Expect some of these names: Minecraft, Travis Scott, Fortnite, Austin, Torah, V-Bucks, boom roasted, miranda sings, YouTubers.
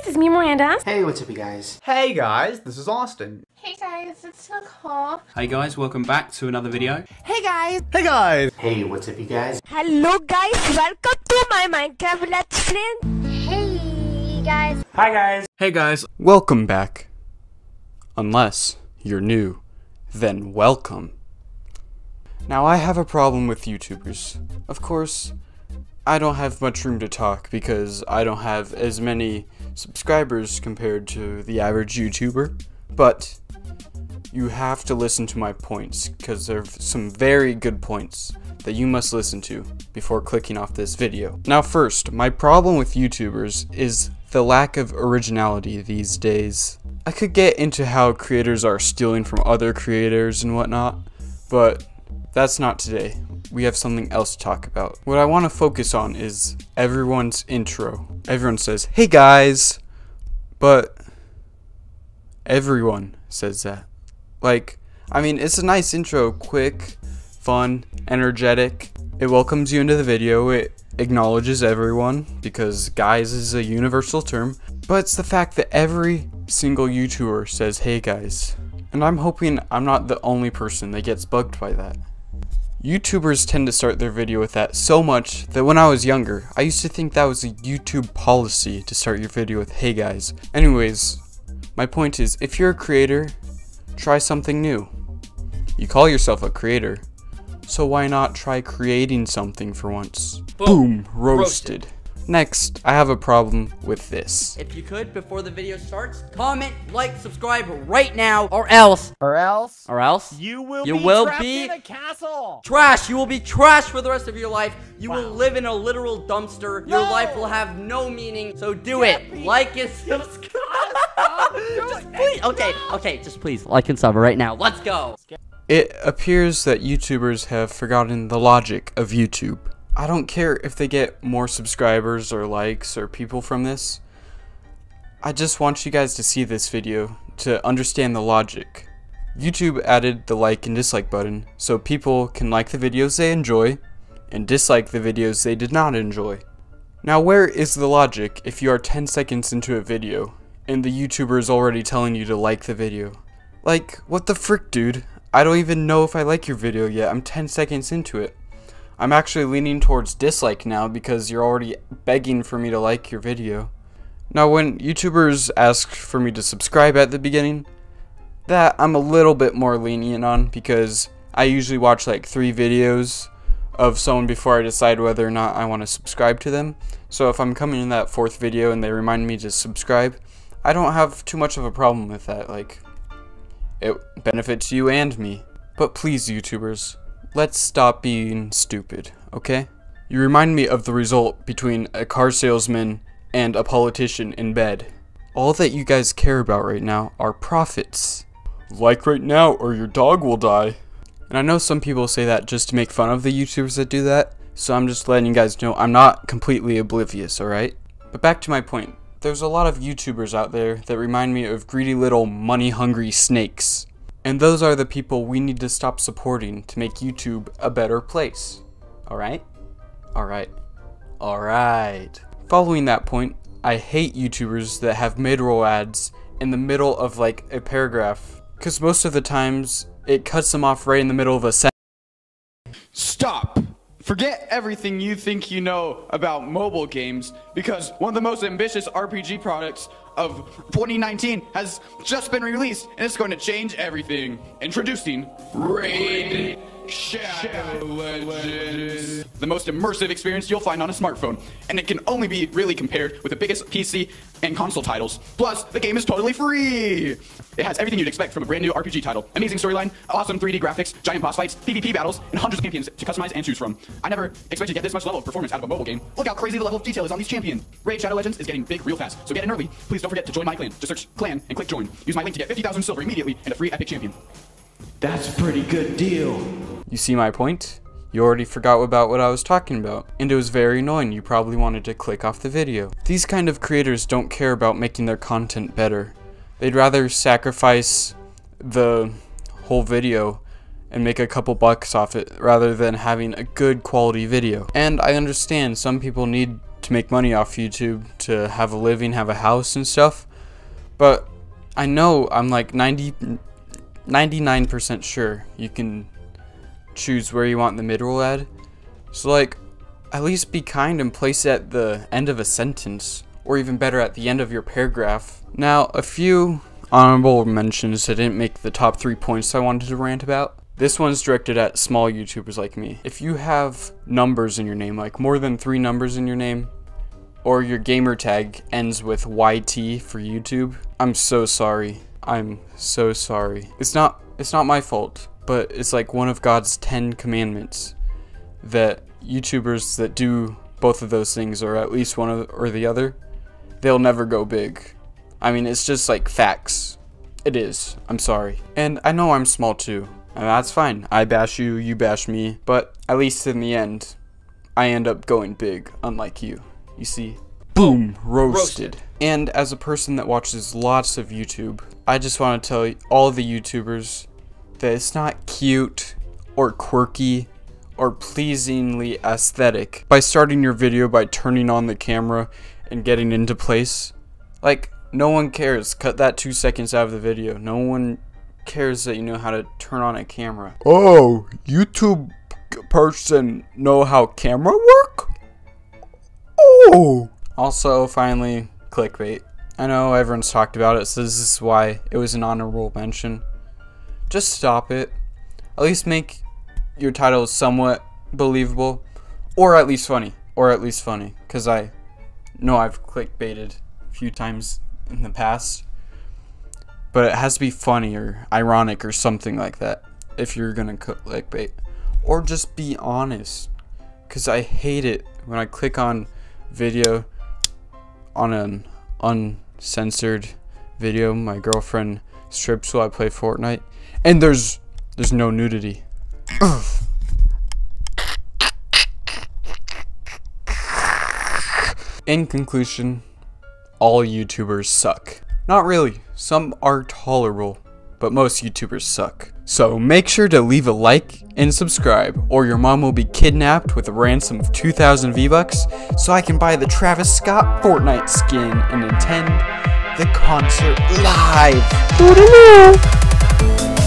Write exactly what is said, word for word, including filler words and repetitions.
guys, it's me, Miranda. Hey, what's up, you guys? Hey, guys, this is Austin. Hey, guys, it's so cool. Hey, guys, welcome back to another video. Hey, guys. Hey, guys. Hey, what's up, you guys? Hello, guys. Welcome to my Minecraft Let's Play. Hey, guys. Hi, guys. Hey, guys. Welcome back. Unless you're new, then welcome. Now, I have a problem with YouTubers. Of course, I don't have much room to talk because I don't have as many subscribers compared to the average YouTuber, but you have to listen to my points because there are some very good points that you must listen to before clicking off this video. Now first, my problem with YouTubers is the lack of originality these days. I could get into how creators are stealing from other creators and whatnot, but that's not today. We have something else to talk about. What I want to focus on is everyone's intro. Everyone says, hey guys, but everyone says that. Like, I mean, it's a nice intro, quick, fun, energetic. It welcomes you into the video. It acknowledges everyone because guys is a universal term, but it's the fact that every single YouTuber says, hey guys. And I'm hoping I'm not the only person that gets bugged by that. YouTubers tend to start their video with that so much that when I was younger, I used to think that was a YouTube policy to start your video with, hey guys. Anyways, my point is, if you're a creator, try something new. You call yourself a creator, so why not try creating something for once? Boom, Boom roasted. roasted. Next, I have a problem with this. If you could, before the video starts, comment, like, subscribe right now, or else. Or else. Or else. You will you be will trapped be in a castle. Trash. You will be trash for the rest of your life. You wow. will live in a literal dumpster. No. Your life will have no meaning. So do Get it. Me. Like and subscribe. Just please. Okay. Okay. Just please like and sub right now. Let's go. It appears that YouTubers have forgotten the logic of YouTube. I don't care if they get more subscribers or likes or people from this. I just want you guys to see this video to understand the logic. YouTube added the like and dislike button so people can like the videos they enjoy and dislike the videos they did not enjoy. Now where is the logic if you are ten seconds into a video and the YouTuber is already telling you to like the video? Like, what the frick, dude? I don't even know if I like your video yet. I'm ten seconds into it. I'm actually leaning towards dislike now because you're already begging for me to like your video. Now when YouTubers ask for me to subscribe at the beginning, that I'm a little bit more lenient on because I usually watch like three videos of someone before I decide whether or not I want to subscribe to them. So if I'm coming in that fourth video and they remind me to subscribe, I don't have too much of a problem with that. Like, it benefits you and me. But please, YouTubers, let's stop being stupid, okay? You remind me of the result between a car salesman and a politician in bed. All that you guys care about right now are profits. Like right now or your dog will die. And I know some people say that just to make fun of the YouTubers that do that, so I'm just letting you guys know I'm not completely oblivious, alright? But back to my point. There's a lot of YouTubers out there that remind me of greedy little money-hungry snakes. And those are the people we need to stop supporting to make YouTube a better place. Alright? Alright. Alright. Following that point, I hate YouTubers that have mid-roll ads in the middle of like a paragraph, because most of the times it cuts them off right in the middle of a sentence. Stop! Forget everything you think you know about mobile games, because one of the most ambitious R P G products of twenty nineteen has just been released, and it's going to change everything. Introducing Raid Shadow Legends, the most immersive experience you'll find on a smartphone, and it can only be really compared with the biggest P C and console titles. Plus, the game is totally free! It has everything you'd expect from a brand new R P G title. Amazing storyline, awesome three D graphics, giant boss fights, PvP battles, and hundreds of champions to customize and choose from. I never expected to get this much level of performance out of a mobile game. Look how crazy the level of detail is on these champions! Raid Shadow Legends is getting big real fast, so get in early. Please don't forget to join my clan. Just search clan and click join. Use my link to get fifty thousand silver immediately and a free epic champion. That's a pretty good deal. You see my point? You already forgot about what I was talking about, and it was very annoying. You probably wanted to click off the video. These kind of creators don't care about making their content better. They'd rather sacrifice the whole video and make a couple bucks off it rather than having a good quality video. And I understand some people need to to make money off YouTube, to have a living, have a house and stuff. But I know I'm like ninety, ninety-nine percent sure you can choose where you want the mid-roll ad. So like, at least be kind and place it at the end of a sentence, or even better at the end of your paragraph. Now, a few honorable mentions that didn't make the top three points I wanted to rant about. This one's directed at small YouTubers like me. If you have numbers in your name, like more than three numbers in your name, or your gamer tag ends with Y T for YouTube, I'm so sorry. I'm so sorry. It's not, it's not my fault, but it's like one of God's ten commandments that YouTubers that do both of those things, or at least one or the other, they'll never go big. I mean, it's just like facts. It is. I'm sorry. And I know I'm small too, and that's fine. I bash you, you bash me, but at least in the end, I end up going big, unlike you. You see? Boom! Roasted. Roasted. And as a person that watches lots of YouTube, I just want to tell all the YouTubers that it's not cute or quirky or pleasingly aesthetic by starting your video by turning on the camera and getting into place. Like, no one cares. Cut that two seconds out of the video. No one cares that you know how to turn on a camera. Oh, YouTube person know how camera work? Oh. Also, finally, clickbait. I know everyone's talked about it, so this is why it was an honorable mention. Just stop it. At least make your title is somewhat believable, or at least funny, or at least funny, because I know I've clickbaited a few times in the past, but it has to be funny or ironic or something like that if you're gonna clickbait. Or just be honest, because I hate it when I click on video, on an uncensored video, my girlfriend strips while I play Fortnite, and there's there's no nudity. Ugh. In conclusion, all YouTubers suck. Not really. Some are tolerable, but most YouTubers suck. So make sure to leave a like and subscribe, or your mom will be kidnapped with a ransom of two thousand V-Bucks so I can buy the Travis Scott Fortnite skin and attend the concert live.